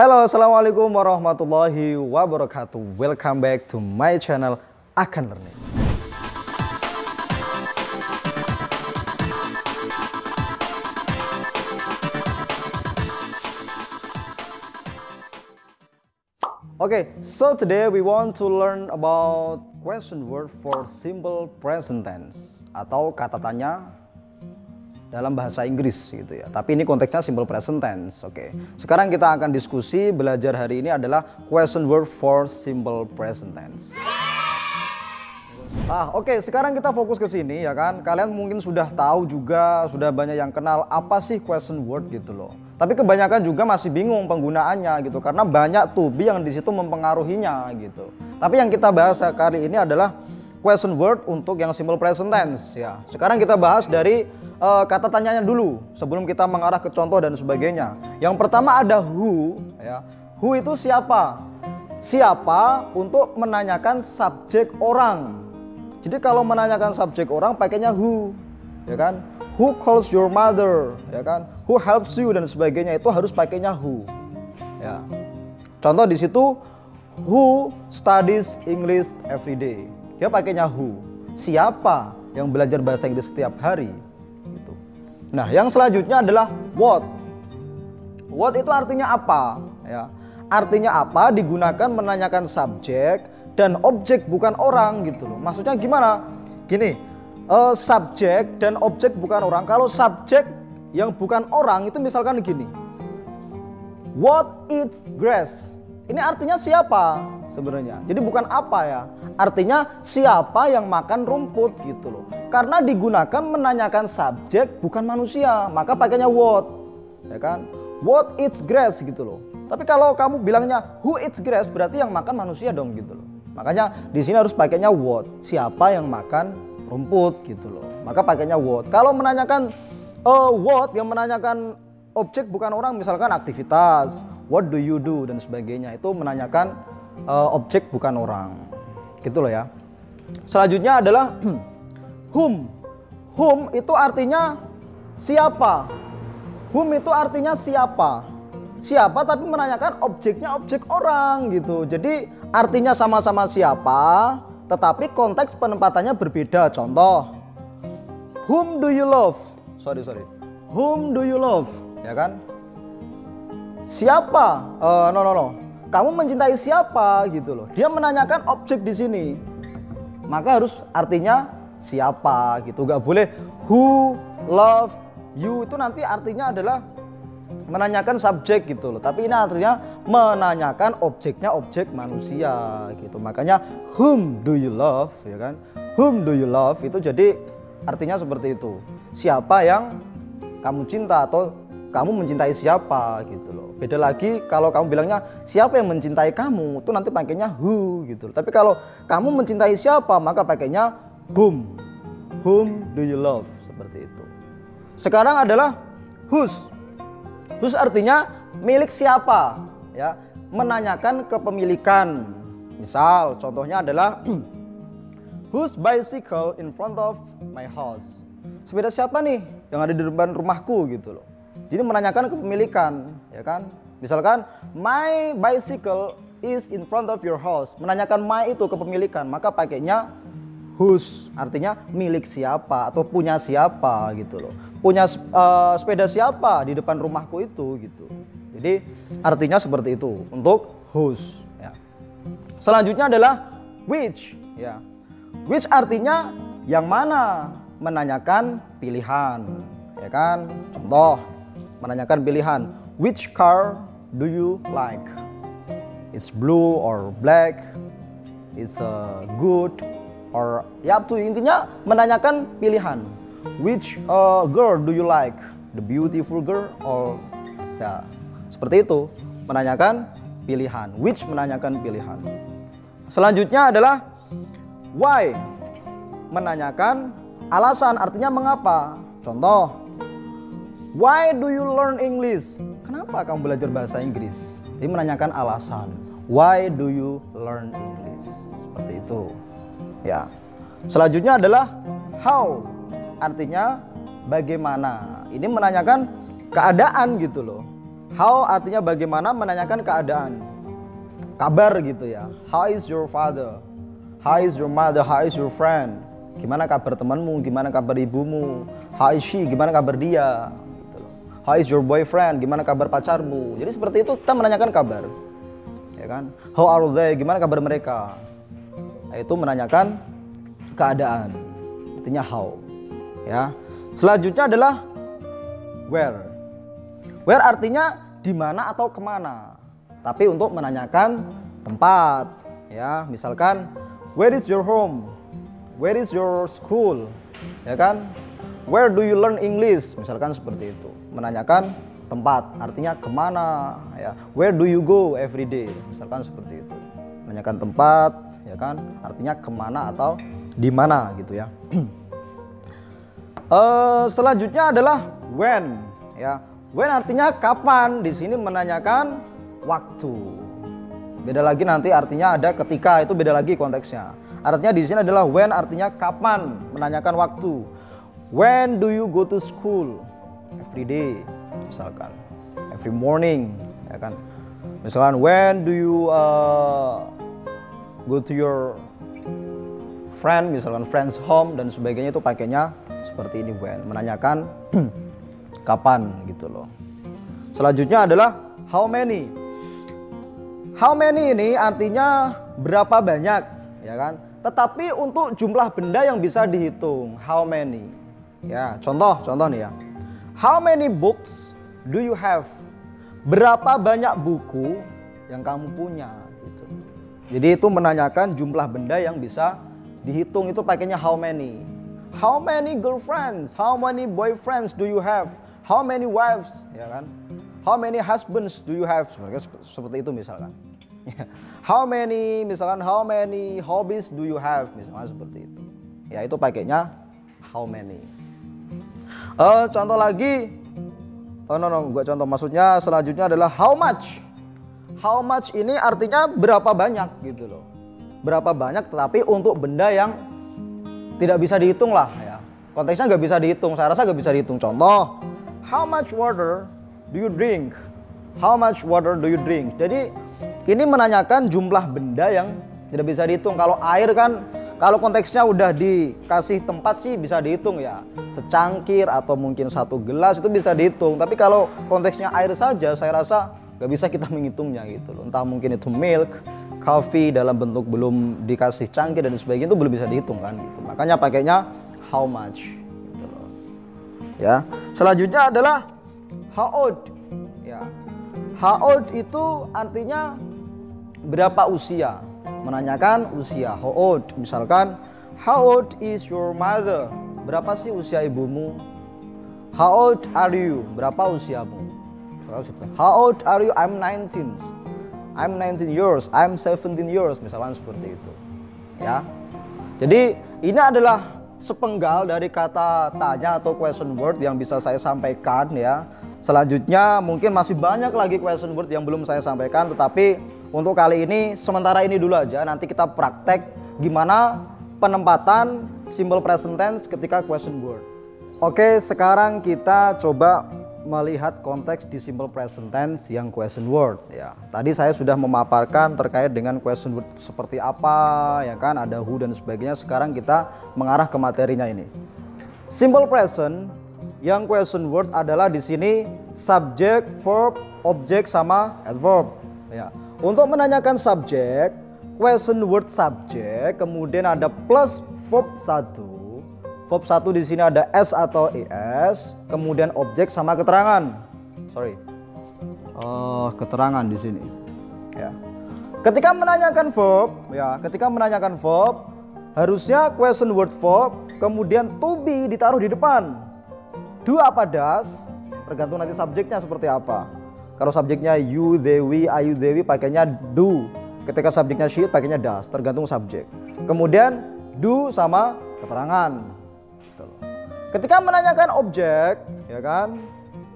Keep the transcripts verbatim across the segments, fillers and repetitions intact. Halo, assalamualaikum warahmatullahi wabarakatuh. Welcome back to my channel AKAn Learning. Okay, so today we want to learn about question word for simple present tense atau kata tanya dalam bahasa Inggris gitu ya. Tapi ini konteksnya simple present tense. Oke. Okay. Sekarang kita akan diskusi belajar hari ini adalah question word for simple present tense. Ah, oke, okay. Sekarang kita fokus ke sini ya kan. Kalian mungkin sudah tahu juga, sudah banyak yang kenal apa sih question word gitu loh. Tapi kebanyakan juga masih bingung penggunaannya gitu karena banyak to be yang di situ mempengaruhinya gitu. Tapi yang kita bahas kali ini adalah question word untuk yang simple present tense ya. Sekarang kita bahas dari uh, kata tanyanya dulu sebelum kita mengarah ke contoh dan sebagainya. Yang pertama ada who ya. Who itu siapa? Siapa untuk menanyakan subjek orang. Jadi kalau menanyakan subjek orang pakainya who ya kan? Who calls your mother ya kan? Who helps you dan sebagainya itu harus pakainya who. Ya. Contoh di situ who studies English every day. Dia pakainya who, siapa yang belajar bahasa Inggris setiap hari. Gitu. Nah, yang selanjutnya adalah what. What itu artinya apa? Ya. Artinya apa digunakan menanyakan subjek dan objek bukan orang gitu loh. Maksudnya gimana? Gini, uh, subjek dan objek bukan orang. Kalau subjek yang bukan orang itu misalkan gini. What eats grass? Ini artinya siapa? Sebenarnya. Jadi bukan apa ya. Artinya siapa yang makan rumput gitu loh. Karena digunakan menanyakan subjek bukan manusia, maka pakainya what. Ya kan? What eats grass gitu loh. Tapi kalau kamu bilangnya who eats grass berarti yang makan manusia dong gitu loh. Makanya di sini harus pakainya what. Siapa yang makan rumput gitu loh. Maka pakainya what. Kalau menanyakan uh, what yang menanyakan objek bukan orang misalkan aktivitas, what do you do dan sebagainya itu menanyakan Uh, objek bukan orang gitu loh ya. Selanjutnya adalah whom. Whom itu artinya siapa. Whom itu artinya siapa. Siapa tapi menanyakan objeknya objek orang gitu. Jadi artinya sama-sama siapa tetapi konteks penempatannya berbeda. Contoh whom do you love. Sorry sorry whom do you love ya kan. Siapa uh, no no no kamu mencintai siapa gitu loh. Dia menanyakan objek di sini. Maka harus artinya siapa gitu. Gak boleh who love you itu nanti artinya adalah menanyakan subjek gitu loh. Tapi ini artinya menanyakan objeknya objek manusia gitu. Makanya whom do you love ya kan? Whom do you love itu jadi artinya seperti itu. Siapa yang kamu cinta atau kamu mencintai siapa gitu loh. Beda lagi kalau kamu bilangnya siapa yang mencintai kamu itu nanti pakainya who gitu. Tapi kalau kamu mencintai siapa maka pakainya whom. Whom do you love seperti itu. Sekarang adalah whose. Whose artinya milik siapa ya. Menanyakan kepemilikan. Misal contohnya adalah whose bicycle in front of my house. Sepeda siapa nih yang ada di depan rumahku gitu loh. Jadi menanyakan kepemilikan ya kan. Misalkan my bicycle is in front of your house. Menanyakan my itu kepemilikan, maka pakainya whose. Artinya milik siapa atau punya siapa gitu loh. Punya uh, sepeda siapa di depan rumahku itu gitu. Jadi artinya seperti itu untuk whose ya. Selanjutnya adalah which ya. Which artinya yang mana? Menanyakan pilihan ya kan. Contoh menanyakan pilihan, which car do you like? It's blue or black? It's uh, good or ya tuh intinya menanyakan pilihan. Which uh, girl do you like? The beautiful girl or ya seperti itu menanyakan pilihan. Which menanyakan pilihan. Selanjutnya adalah why menanyakan alasan artinya mengapa. Contoh. Why do you learn English? Kenapa kamu belajar bahasa Inggris? Jadi menanyakan alasan. Why do you learn English? Seperti itu. Ya. Selanjutnya adalah how. Artinya bagaimana. Ini menanyakan keadaan gitu loh. How artinya bagaimana, menanyakan keadaan, kabar gitu ya. How is your father? How is your mother? How is your friend? Gimana kabar temanmu? Gimana kabar ibumu? How is she? Gimana kabar dia? How is your boyfriend? Gimana kabar pacarmu? Jadi seperti itu kita menanyakan kabar, ya kan? How are they? Gimana kabar mereka? Nah, itu menanyakan keadaan, artinya how, ya. Selanjutnya adalah where. Where artinya di mana atau kemana. Tapi untuk menanyakan tempat, ya. Misalkan where is your home? Where is your school? Ya kan? Where do you learn English? Misalkan seperti itu. Menanyakan tempat, artinya kemana, ya. Where do you go every day? Misalkan seperti itu. Menanyakan tempat, ya kan, artinya kemana atau di mana gitu ya. uh, selanjutnya adalah when, ya. When artinya kapan. Di sini menanyakan waktu. Beda lagi nanti artinya ada ketika, itu beda lagi konteksnya. Artinya di sini adalah when artinya kapan, menanyakan waktu. When do you go to school? Every day, misalkan. Every morning, ya kan. Misalkan when do you uh, go to your friend, misalkan friend's home dan sebagainya, itu pakainya seperti ini when, menanyakan kapan gitu loh. Selanjutnya adalah how many. How many ini artinya berapa banyak, ya kan? Tetapi untuk jumlah benda yang bisa dihitung, how many. Ya, contoh, contoh nih ya. How many books do you have? Berapa banyak buku yang kamu punya gitu. Jadi itu menanyakan jumlah benda yang bisa dihitung, itu pakainya how many. How many girlfriends, how many boyfriends do you have? How many wives, ya kan? How many husbands do you have? Seperti, seperti itu misalkan. How many, misalkan how many hobbies do you have? Misalkan seperti itu. Ya, itu pakainya how many. Uh, contoh lagi, oh no no, gak contoh, maksudnya selanjutnya adalah how much. How much ini artinya berapa banyak gitu loh. Berapa banyak tetapi untuk benda yang tidak bisa dihitung lah ya. Konteksnya gak bisa dihitung, saya rasa gak bisa dihitung. Contoh, how much water do you drink? How much water do you drink? Jadi ini menanyakan jumlah benda yang tidak bisa dihitung. Kalau air kan, kalau konteksnya udah dikasih tempat sih bisa dihitung ya. Secangkir atau mungkin satu gelas itu bisa dihitung. Tapi kalau konteksnya air saja saya rasa gak bisa kita menghitungnya gitu loh. Entah mungkin itu milk, coffee dalam bentuk belum dikasih cangkir dan sebagainya, itu belum bisa dihitung kan gitu. Makanya pakainya how much gitu loh. Ya. Selanjutnya adalah how old. Ya. How old itu artinya berapa usia. Menanyakan usia, how old. Misalkan how old is your mother? Berapa sih usia ibumu? How old are you? Berapa usiamu? How old are you? I'm nineteen. I'm nineteen years. I'm seventeen years. Misalkan seperti itu. Ya. Jadi ini adalah sepenggal dari kata tanya atau question word yang bisa saya sampaikan ya. Selanjutnya mungkin masih banyak lagi question word yang belum saya sampaikan, tetapi untuk kali ini sementara ini dulu aja. Nanti kita praktek gimana penempatan simple present tense ketika question word. Oke, sekarang kita coba melihat konteks di simple present tense yang question word ya. Tadi saya sudah memaparkan terkait dengan question word seperti apa, ya kan, ada who dan sebagainya. Sekarang kita mengarah ke materinya ini. Simple present yang question word adalah di sini subject, verb, objek sama adverb ya. Untuk menanyakan subjek, question word subjek, kemudian ada plus verb satu. Verb satu di sini ada s atau es, kemudian objek sama keterangan. Sorry, uh, keterangan di sini. Ya. Ketika menanyakan verb, ya, ketika menanyakan verb, harusnya question word verb, kemudian to be ditaruh di depan. Do apa das, tergantung nanti subjeknya seperti apa. Kalau subjeknya you, they, we, are you, they, we, pakainya do. Ketika subjeknya she, pakainya does. Tergantung subjek. Kemudian do sama keterangan. Ketika menanyakan objek, ya kan?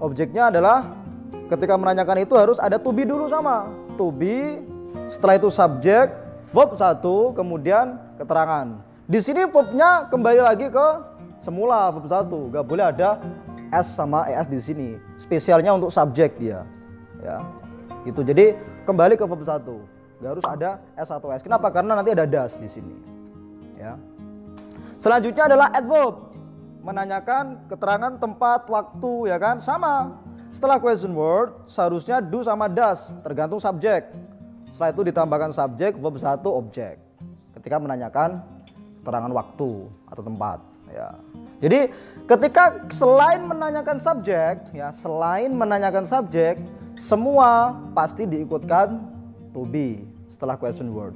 Objeknya adalah ketika menanyakan itu harus ada to be dulu sama. To be, setelah itu subjek, verb satu, kemudian keterangan. Di sini verbnya kembali lagi ke semula verb satu. Gak boleh ada s sama es di sini. Spesialnya untuk subjek dia. ya. Itu jadi kembali ke verb satu, nggak harus ada s atau s. Kenapa? Karena nanti ada das di sini, ya. Selanjutnya adalah adverb, menanyakan keterangan tempat, waktu, ya kan, sama. Setelah question word seharusnya do sama das, tergantung subjek. Setelah itu ditambahkan subjek, verb satu, objek. Ketika menanyakan keterangan waktu atau tempat, ya. Jadi ketika selain menanyakan subjek, ya, selain menanyakan subjek, semua pasti diikutkan to be setelah question word.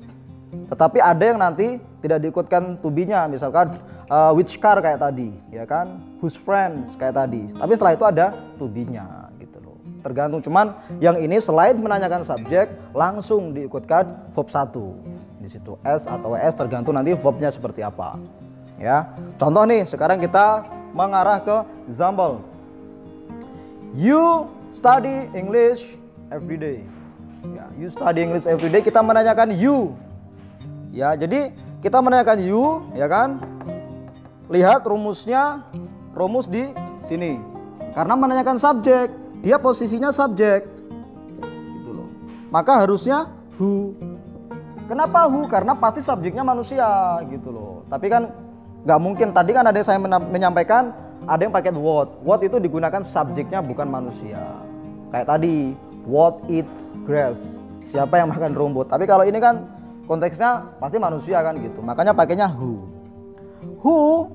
Tetapi ada yang nanti tidak diikutkan to be-nya, misalkan uh, which car kayak tadi, ya kan, whose friends kayak tadi. Tapi setelah itu ada to be-nya gitu loh. Tergantung, cuman yang ini selain menanyakan subjek langsung diikutkan verb satu. Di situ s atau es, tergantung nanti verb-nya seperti apa. Ya, contoh nih, sekarang kita mengarah ke example. You study English every day. Ya, you study English every day. Kita menanyakan you. Ya, jadi kita menanyakan you, ya kan? Lihat rumusnya, rumus di sini. Karena menanyakan subjek, dia posisinya subjek. Gitu loh. Maka harusnya who. Kenapa who? Karena pasti subjeknya manusia, gitu loh. Tapi kan gak mungkin, tadi kan ada yang saya menyampaikan, ada yang pakai what. What itu digunakan subjeknya bukan manusia. Kayak tadi, what eats grass, siapa yang makan rumput. Tapi kalau ini kan konteksnya pasti manusia kan gitu, makanya pakainya who. Who,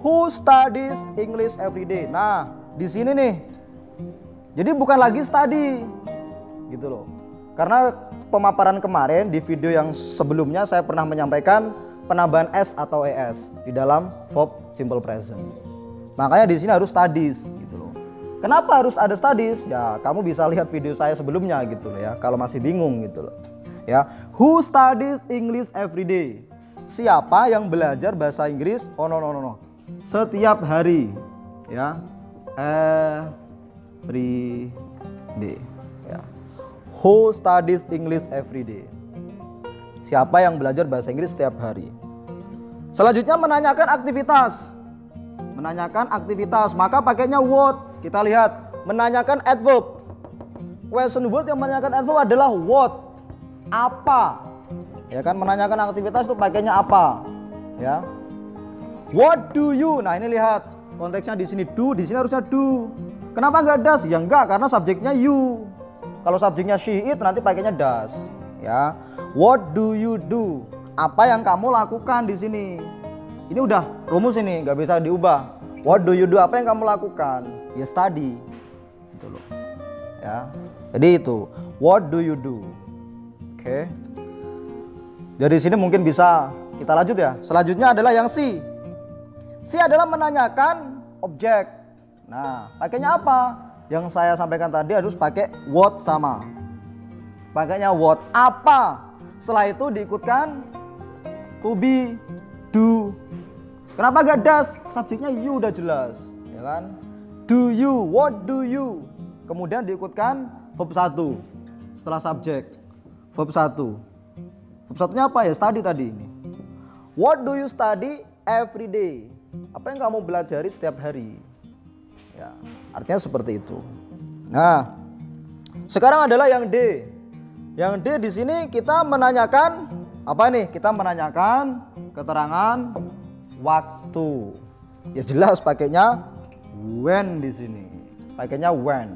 who studies English every day. Nah, di sini nih, jadi bukan lagi study, gitu loh. Karena pemaparan kemarin di video yang sebelumnya saya pernah menyampaikan penambahan s atau es di dalam verb simple present. Makanya di sini harus studies gitu loh. Kenapa harus ada studies? Ya, kamu bisa lihat video saya sebelumnya gitu loh ya, kalau masih bingung gitu loh. Ya, who studies English every day? Siapa yang belajar bahasa Inggris? Oh no no no no. Setiap hari, ya. Every day, ya. Who studies English every day? Siapa yang belajar bahasa Inggris setiap hari? Selanjutnya menanyakan aktivitas. Menanyakan aktivitas, maka pakainya what. Kita lihat, menanyakan adverb. Question word yang menanyakan adverb adalah what. Apa? Ya kan, menanyakan aktivitas itu pakainya apa? Ya. What do you? Nah, ini lihat konteksnya di sini do, di sini harusnya do. Kenapa enggak das? Ya enggak, karena subjeknya you. Kalau subjeknya she, it nanti pakainya das. Ya, what do you do? Apa yang kamu lakukan di sini? Ini udah rumus ini, nggak bisa diubah. What do you do? Apa yang kamu lakukan? Ya study, gitu loh. Ya, jadi itu. What do you do? Oke. Okay. Dari sini mungkin bisa kita lanjut ya. Selanjutnya adalah yang si. Si adalah menanyakan objek. Nah, pakainya apa? Yang saya sampaikan tadi harus pakai what sama. Pakainya what, apa. Setelah itu diikutkan to be, do. Kenapa gak das? Subjeknya you udah jelas, ya kan? Do you, what do you? Kemudian diikutkan verb satu setelah subjek. Verb satu. Verb satunya apa ya? Study tadi ini. What do you study every day? Apa yang kamu belajari setiap hari? Ya, artinya seperti itu. Nah, sekarang adalah yang D. Yang D di sini kita menanyakan apa nih? Kita menanyakan keterangan waktu. Ya jelas pakainya when di sini. Pakainya when.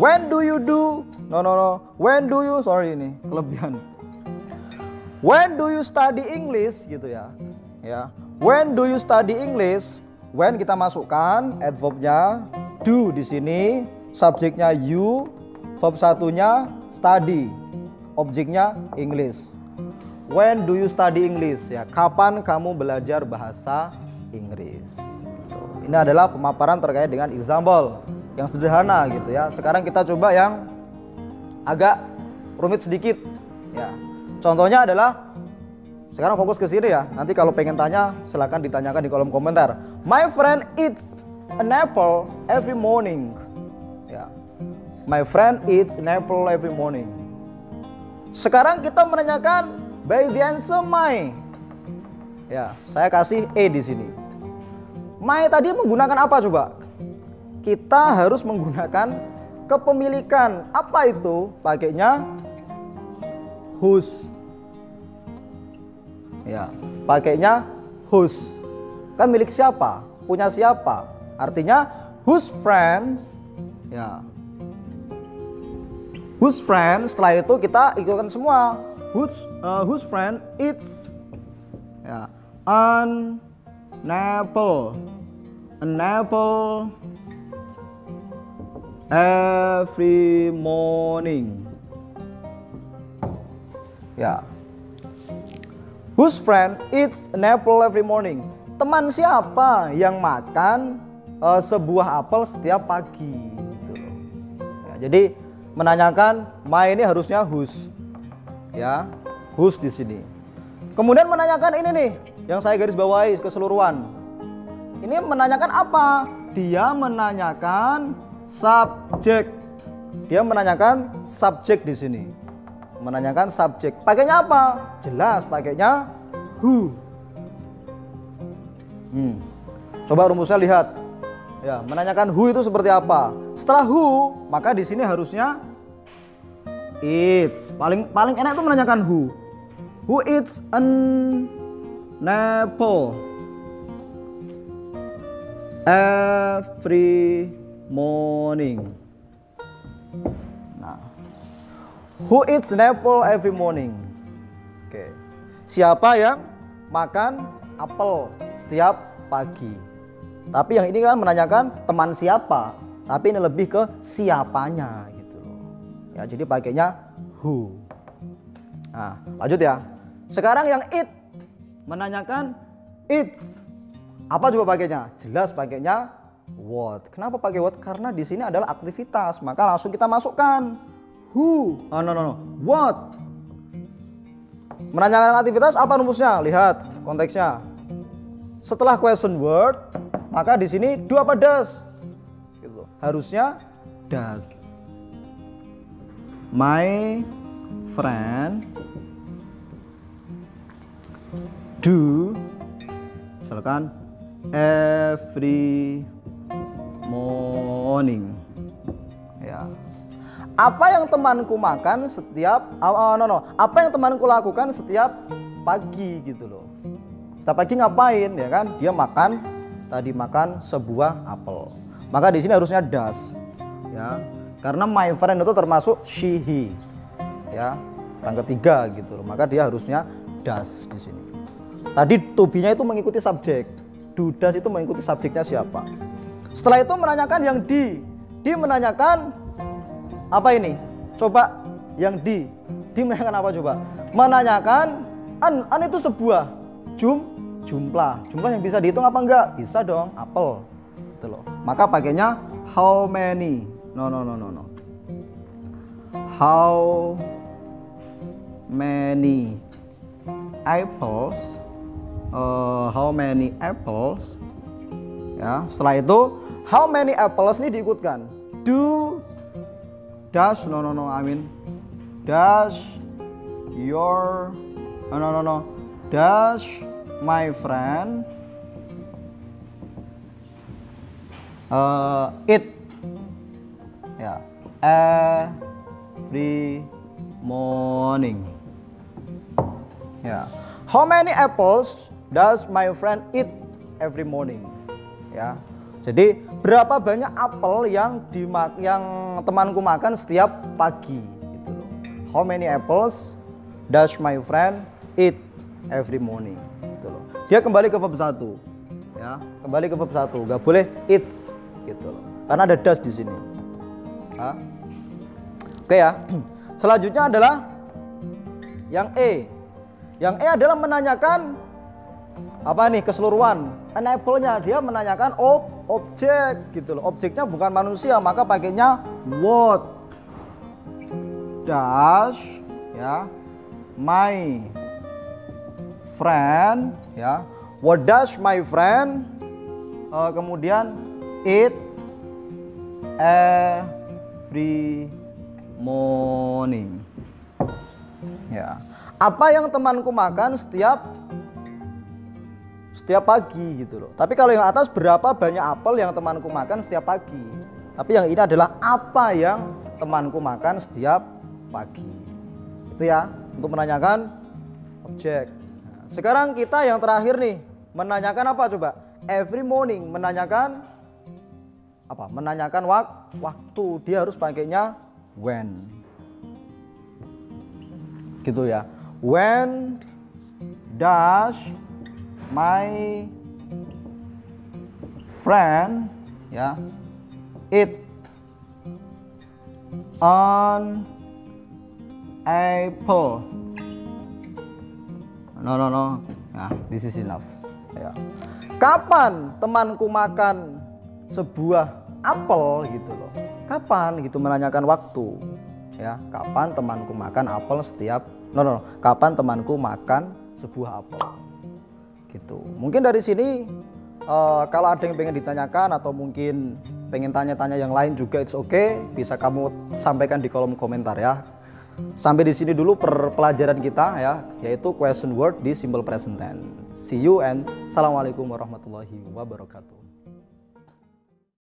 When do you do? No no no. When do you? Sorry ini kelebihan. When do you study English gitu ya. Ya. When do you study English? When kita masukkan adverb-nya do di sini, subjeknya you, verb satunya study, objeknya English. When do you study English? Ya, kapan kamu belajar bahasa Inggris? Gitu. Ini adalah pemaparan terkait dengan example yang sederhana gitu ya. Sekarang kita coba yang agak rumit sedikit. Ya, contohnya adalah sekarang fokus ke sini ya. Nanti kalau pengen tanya silahkan ditanyakan di kolom komentar. My friend eats an apple every morning. Ya. My friend eats an apple every morning. Sekarang kita menanyakan by the answer my. Ya, saya kasih E di sini. My tadi menggunakan apa coba? Kita harus menggunakan kepemilikan. Apa itu? Pakainya whose. Ya, pakainya whose. Kan milik siapa? Punya siapa? Artinya whose friend. Ya. Whose friend, setelah itu kita ikutkan semua. Whose uh, whose friend it's ya, an apple. An apple every morning. Ya. Whose friend eats an apple every morning? Teman siapa yang makan uh, sebuah apel setiap pagi? Gitu. Ya, jadi menanyakan my ini harusnya whose. Ya, whose di sini. Kemudian menanyakan ini nih, yang saya garis bawahi keseluruhan. Ini menanyakan apa? Dia menanyakan subjek. Dia menanyakan subjek di sini. Menanyakan subjek. Pakainya apa? Jelas pakainya who. Hmm. Coba rumusnya lihat. Ya, menanyakan who itu seperti apa? Setelah who, maka di sini harusnya it's. Paling paling enak itu menanyakan who. Who eats an apple every morning. Nah, who eats an apple every morning? Oke. Siapa yang makan apel setiap pagi? Tapi yang ini kan menanyakan teman siapa, tapi ini lebih ke siapanya gitu. Ya, jadi pakainya who. Nah, lanjut ya. Sekarang yang it menanyakan it's. Apa coba pakainya? Jelas pakainya what. Kenapa pakai what? Karena di sini adalah aktivitas, maka langsung kita masukkan who. Oh, no no no. What? Menanyakan aktivitas apa rumusnya? Lihat konteksnya. Setelah question word, maka di sini do apa does? Gitu. Harusnya does. My friend do misalkan every morning. Ya. Apa yang temanku makan setiap oh, no no. Apa yang temanku lakukan setiap pagi gitu loh. Setiap pagi ngapain ya kan? Dia makan tadi makan sebuah apel. Maka di sini harusnya does. Ya. Karena my friend itu termasuk she he. Ya. Orang ketiga gitu loh. Maka dia harusnya does di sini. Tadi to be-nya itu mengikuti subjek. Do does itu mengikuti subjeknya siapa. Setelah itu menanyakan yang di. Di menanyakan apa ini? Coba yang di. Di menanyakan apa coba? Menanyakan an. An itu sebuah jum jumlah. Jumlah yang bisa dihitung apa enggak? Bisa dong, apel. Gitu loh. Maka pakainya how many. No no no no no. How many apples? Uh, how many apples? Ya, setelah itu how many apples ini diikutkan. Do does no no no I mean does your no no no no does my friend uh, eat ya every morning. Ya, how many apples does my friend eat every morning? Ya. Jadi berapa banyak apel yang dimak yang temanku makan setiap pagi gitu loh. How many apples does my friend eat every morning? Gitu loh. Dia kembali ke verb satu. Ya, kembali ke verb satu. Enggak boleh eats gitu loh. Karena ada does di sini. Hah? Oke ya. Selanjutnya adalah yang E. Yang E adalah menanyakan apa nih keseluruhan. An apple-nya dia menanyakan oh objek gitu loh. Objeknya bukan manusia, maka pakainya what does ya my friend ya what does my friend uh, kemudian eat every morning ya apa yang temanku makan setiap setiap pagi gitu loh. Tapi kalau yang atas berapa banyak apel yang temanku makan setiap pagi. Tapi yang ini adalah apa yang temanku makan setiap pagi. Itu ya, untuk menanyakan objek. Nah, sekarang kita yang terakhir nih, menanyakan apa coba? Every morning, menanyakan apa? Menanyakan wak waktu. Dia harus pakainya when. Gitu ya. When does my friend ya eat an apple? No no no. Nah, this is enough. Ya. Kapan temanku makan sebuah apel gitu loh. Kapan gitu, menanyakan waktu. Ya, kapan temanku makan apel setiap no no no. Kapan temanku makan sebuah apel. Gitu. Mungkin dari sini uh, kalau ada yang pengen ditanyakan atau mungkin pengen tanya-tanya yang lain juga, it's okay, bisa kamu sampaikan di kolom komentar ya. Sampai di sini dulu per pelajaran kita ya, yaitu question word di simple present tense. See you and assalamualaikum warahmatullahi wabarakatuh.